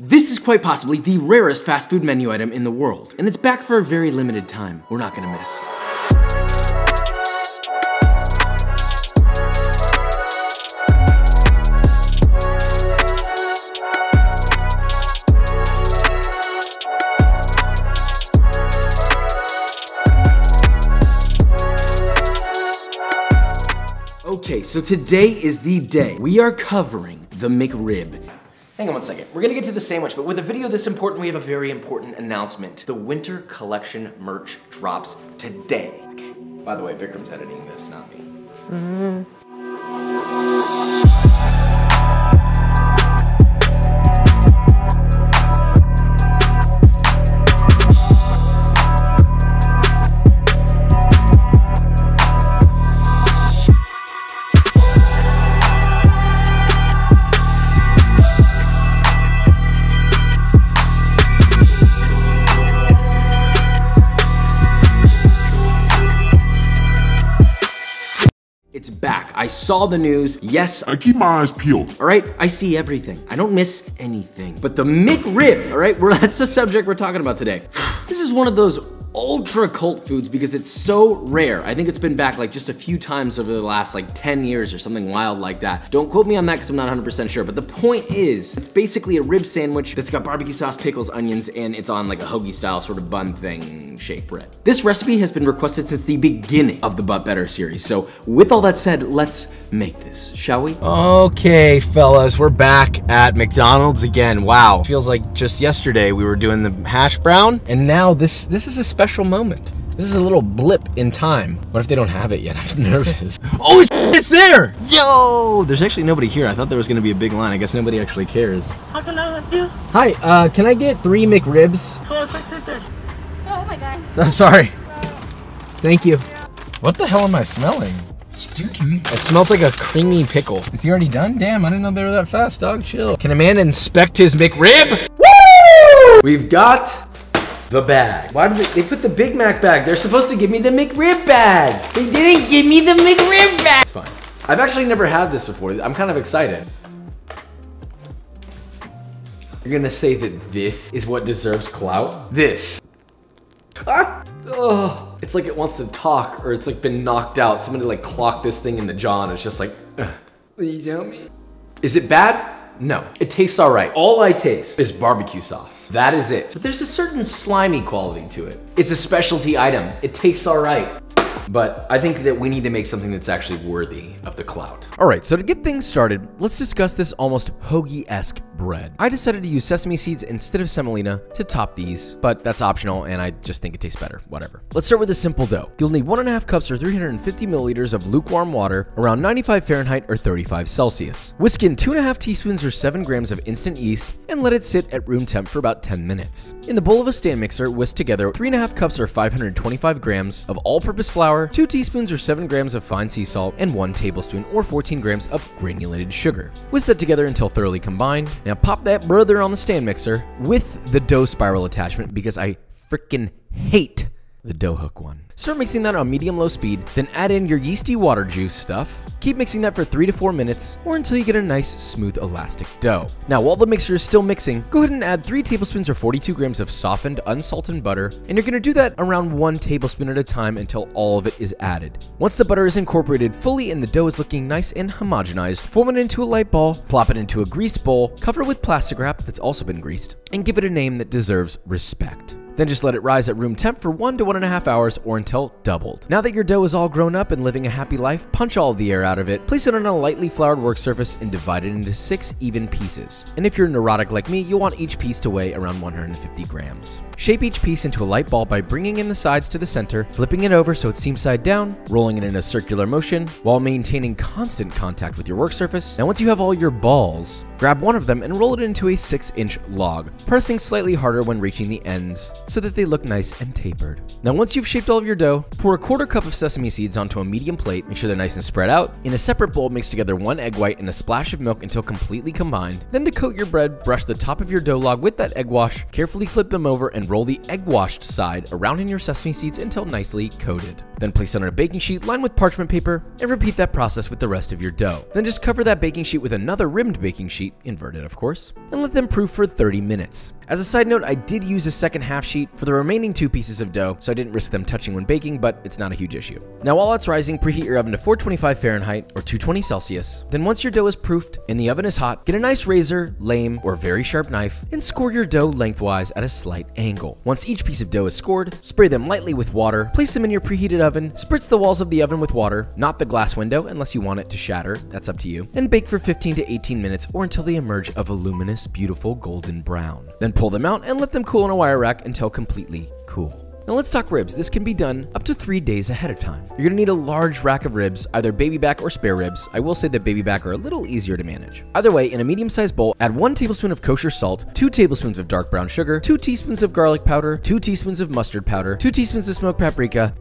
This is quite possibly the rarest fast food menu item in the world, and it's back for a very limited time. We're not gonna miss. Okay, so today is the day. We are covering the McRib. Hang on one second. We're gonna get to the sandwich, but with a video this important, we have a very important announcement. The winter collection merch drops today. Okay. By the way, Vikram's editing this, not me. It's back. I saw the news. Yes, I keep my eyes peeled. All right, I see everything. I don't miss anything. But the McRib, all right, that's the subject we're talking about today. This is one of those ultra cult foods because it's so rare. I think it's been back like just a few times over the last like 10 years or something wild like that. Don't quote me on that because I'm not 100% sure, but the point is it's basically a rib sandwich that's got barbecue sauce, pickles, onions, and it's on like a hoagie style sort of bun thing shaped bread. This recipe has been requested since the beginning of the But Better series. So with all that said, let's make this, shall we? Okay, fellas, we're back at McDonald's again. Wow, feels like just yesterday we were doing the hash brown and now this is a special moment. This is a little blip in time. What if they don't have it yet? I'm nervous. Oh, it's there! Yo! There's actually nobody here. I thought there was gonna be a big line. I guess nobody actually cares. How can I help you? Hi, can I get 3 McRibs? Oh my God. I'm sorry. Thank you. What the hell am I smelling? It smells like a creamy pickle. Is he already done? Damn, I didn't know they were that fast, dog. Chill. Can a man inspect his McRib? Woo! We've got the bag. Why did they put the Big Mac bag? They're supposed to give me the McRib bag. They didn't give me the McRib bag. It's fine. I've actually never had this before. I'm kind of excited. You're gonna say that this is what deserves clout? This. Ah! Oh. It's like it wants to talk or it's like been knocked out. Somebody like clocked this thing in the jaw and it's just like, will you tell me? Is it bad? No, it tastes all right. All I taste is barbecue sauce. That is it. But there's a certain slimy quality to it. It's a specialty item. It tastes all right. But I think that we need to make something that's actually worthy of the clout. All right, so to get things started, let's discuss this almost hoagie-esque bread. I decided to use sesame seeds instead of semolina to top these, but that's optional and I just think it tastes better, whatever. Let's start with a simple dough. You'll need 1.5 cups or 350 milliliters of lukewarm water, around 95 Fahrenheit or 35 Celsius. Whisk in 2.5 teaspoons or 7 grams of instant yeast and let it sit at room temp for about 10 minutes. In the bowl of a stand mixer, whisk together 3.5 cups or 525 grams of all-purpose flour, 2 teaspoons or 7 grams of fine sea salt, and 1 tablespoon or 14 grams of granulated sugar. Whisk that together until thoroughly combined. Now pop that brother on the stand mixer with the dough spiral attachment because I freaking hate the dough hook one. Start mixing that on medium-low speed, then add in your yeasty water juice stuff. Keep mixing that for 3 to 4 minutes or until you get a nice, smooth, elastic dough. Now, while the mixer is still mixing, go ahead and add 3 tablespoons or 42 grams of softened, unsalted butter, and you're gonna do that around 1 tablespoon at a time until all of it is added. Once the butter is incorporated fully and the dough is looking nice and homogenized, form it into a light ball, plop it into a greased bowl, cover it with plastic wrap that's also been greased, and give it a name that deserves respect. Then just let it rise at room temp for 1 to 1.5 hours or until doubled. Now that your dough is all grown up and living a happy life, punch all the air out of it, place it on a lightly floured work surface and divide it into 6 even pieces. And if you're neurotic like me, you'll want each piece to weigh around 150 grams. Shape each piece into a light ball by bringing in the sides to the center, flipping it over so it seems side down, rolling it in a circular motion while maintaining constant contact with your work surface. Now once you have all your balls, grab one of them and roll it into a 6-inch log, pressing slightly harder when reaching the ends so that they look nice and tapered. Now once you've shaped all of your dough, pour a 1/4 cup of sesame seeds onto a medium plate, make sure they're nice and spread out. In a separate bowl, mix together 1 egg white and a splash of milk until completely combined. Then to coat your bread, brush the top of your dough log with that egg wash, carefully flip them over and Then roll the egg washed side around in your sesame seeds until nicely coated. Then place on a baking sheet lined with parchment paper and repeat that process with the rest of your dough. Then just cover that baking sheet with another rimmed baking sheet, inverted of course, and let them proof for 30 minutes. As a side note, I did use a second half sheet for the remaining 2 pieces of dough, so I didn't risk them touching when baking, but it's not a huge issue. Now while it's rising, preheat your oven to 425 Fahrenheit or 220 Celsius. Then once your dough is proofed and the oven is hot, get a nice razor, lame, or very sharp knife and score your dough lengthwise at a slight angle. Once each piece of dough is scored, spray them lightly with water, place them in your preheated oven, spritz the walls of the oven with water, not the glass window unless you want it to shatter, that's up to you, and bake for 15 to 18 minutes or until they emerge a voluminous, beautiful golden brown. Then pull them out and let them cool on a wire rack until completely cool. Now let's talk ribs. This can be done up to 3 days ahead of time. You're gonna need a large rack of ribs, either baby back or spare ribs. I will say that baby back are a little easier to manage. Either way, in a medium-sized bowl, add 1 tablespoon of kosher salt, 2 tablespoons of dark brown sugar, 2 teaspoons of garlic powder, 2 teaspoons of mustard powder, 2 teaspoons of smoked paprika,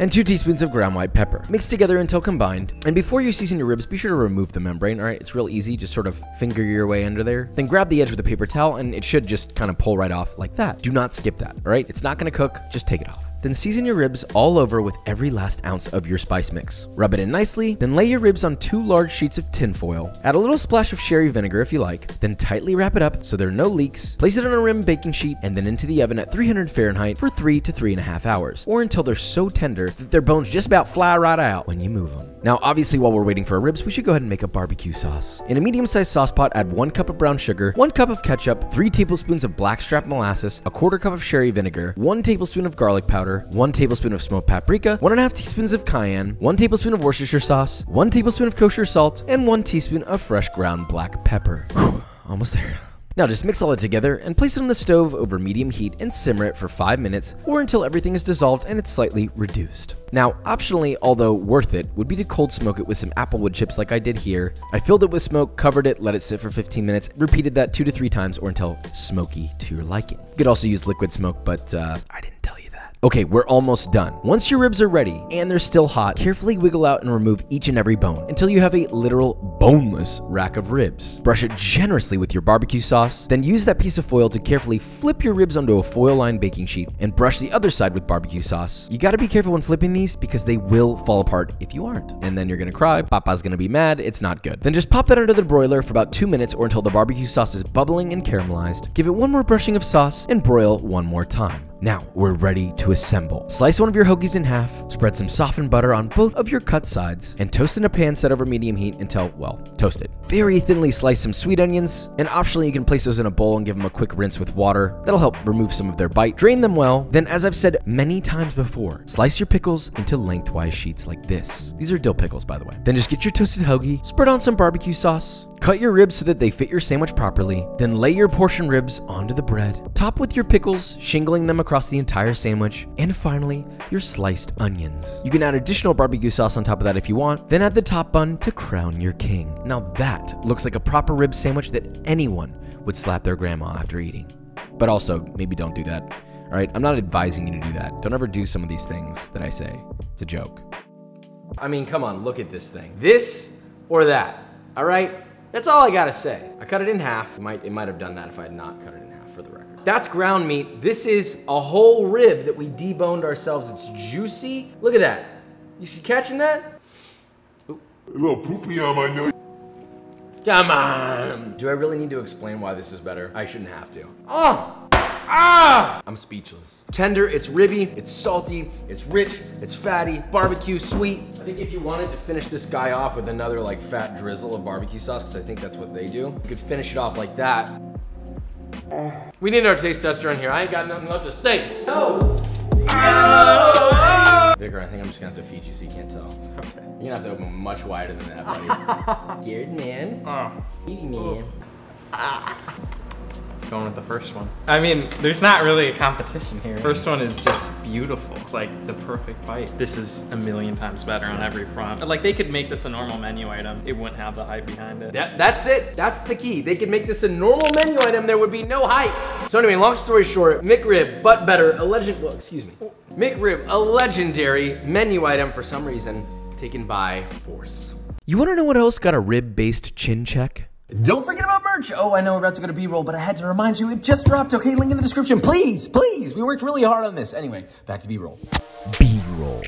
and 2 teaspoons of ground white pepper. Mix together until combined, and before you season your ribs, be sure to remove the membrane, all right? It's real easy, just sort of finger your way under there. Then grab the edge with a paper towel, and it should just kind of pull right off like that. Do not skip that, all right? It's not gonna cook, just take it off. Then season your ribs all over with every last ounce of your spice mix. Rub it in nicely, then lay your ribs on 2 large sheets of tin foil. Add a little splash of sherry vinegar if you like, then tightly wrap it up so there are no leaks. Place it on a rim baking sheet and then into the oven at 300 Fahrenheit for 3 to 3.5 hours, or until they're so tender that their bones just about fly right out when you move them. Now, obviously, while we're waiting for our ribs, we should go ahead and make a barbecue sauce. In a medium-sized sauce pot, add 1 cup of brown sugar, 1 cup of ketchup, 3 tablespoons of blackstrap molasses, a 1/4 cup of sherry vinegar, 1 tablespoon of garlic powder, 1 tablespoon of smoked paprika, 1.5 teaspoons of cayenne, 1 tablespoon of Worcestershire sauce, 1 tablespoon of kosher salt, and 1 teaspoon of fresh ground black pepper. Whew, almost there. Now just mix all that together and place it on the stove over medium heat and simmer it for 5 minutes or until everything is dissolved and it's slightly reduced. Now, optionally, although worth it, would be to cold smoke it with some applewood chips like I did here. I filled it with smoke, covered it, let it sit for 15 minutes, repeated that 2 to 3 times or until smoky to your liking. You could also use liquid smoke, but I didn't tell you. Okay, we're almost done. Once your ribs are ready and they're still hot, carefully wiggle out and remove each and every bone until you have a literal boneless rack of ribs. Brush it generously with your barbecue sauce, then use that piece of foil to carefully flip your ribs onto a foil-lined baking sheet and brush the other side with barbecue sauce. You gotta be careful when flipping these because they will fall apart if you aren't. And then you're gonna cry, Papa's gonna be mad, it's not good. Then just pop that under the broiler for about 2 minutes or until the barbecue sauce is bubbling and caramelized. Give it 1 more brushing of sauce and broil 1 more time. Now, we're ready to assemble. Slice 1 of your hoagies in half, spread some softened butter on both of your cut sides, and toast in a pan set over medium heat until, well, toasted. Very thinly slice some sweet onions, and optionally you can place those in a bowl and give them a quick rinse with water. That'll help remove some of their bite. Drain them well. Then, as I've said many times before, slice your pickles into lengthwise sheets like this. These are dill pickles, by the way. Then just get your toasted hoagie, spread on some barbecue sauce, cut your ribs so that they fit your sandwich properly, then lay your portion ribs onto the bread. Top with your pickles, shingling them across the entire sandwich, and finally, your sliced onions. You can add additional barbecue sauce on top of that if you want, then add the top bun to crown your king. Now that looks like a proper rib sandwich that anyone would slap their grandma after eating. But also, maybe don't do that, all right? I'm not advising you to do that. Don't ever do some of these things that I say. It's a joke. I mean, come on, look at this thing. This or that, all right? That's all I gotta say. I cut it in half. It might have done that if I had not cut it in half, for the record. That's ground meat. This is a whole rib that we deboned ourselves. It's juicy. Look at that. You see, catching that? Ooh. A little poopy on my nose. Come on. Do I really need to explain why this is better? I shouldn't have to. Oh! Ah! I'm speechless. Tender, it's ribby, it's salty, it's rich, it's fatty, barbecue, sweet. I think if you wanted to finish this guy off with another like fat drizzle of barbecue sauce, because I think that's what they do, you could finish it off like that. We need our taste tester on here. I ain't got nothing left to say. No! No! Vicar, I think I'm just gonna have to feed you so you can't tell. Okay. You're gonna have to open much wider than that, buddy. Scared man. Eaty man. Going with the first one. I mean, there's not really a competition here. First one is just beautiful. It's like the perfect bite. This is a million times better on every front. Like, they could make this a normal menu item. It wouldn't have the hype behind it. That's it. That's the key. They could make this a normal menu item. There would be no hype. So anyway, long story short, McRib, But Better, a legend, well, excuse me. McRib, a legendary menu item for some reason, taken by force. You wanna know what else got a rib-based chin check? Don't forget about merch. Oh, I know we're about to go to B-roll, but I had to remind you it just dropped, okay? Link in the description, please, please. We worked really hard on this. Anyway, back to B-roll. B-roll.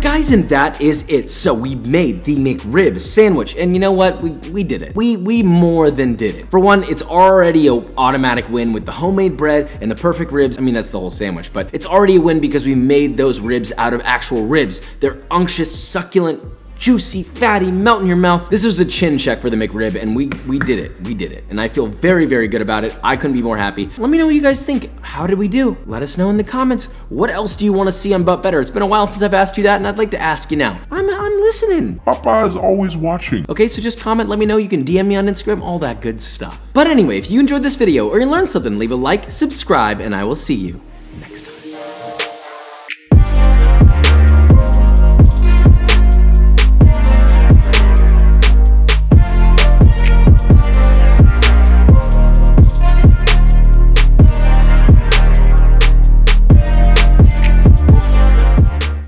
Guys, and that is it. So we made the McRib sandwich, and you know what? We did it. We more than did it. For one, it's already an automatic win with the homemade bread and the perfect ribs. I mean, that's the whole sandwich, but it's already a win because we made those ribs out of actual ribs. They're unctuous, succulent, juicy, fatty, melt in your mouth. This was a chin check for the McRib, and we did it. We did it. And I feel very, very good about it. I couldn't be more happy. Let me know what you guys think. How did we do? Let us know in the comments. What else do you want to see on But Better? It's been a while since I've asked you that, and I'd like to ask you now. I'm listening. Papa is always watching. Okay, so just comment, let me know. You can DM me on Instagram, all that good stuff. But anyway, if you enjoyed this video or you learned something, leave a like, subscribe, and I will see you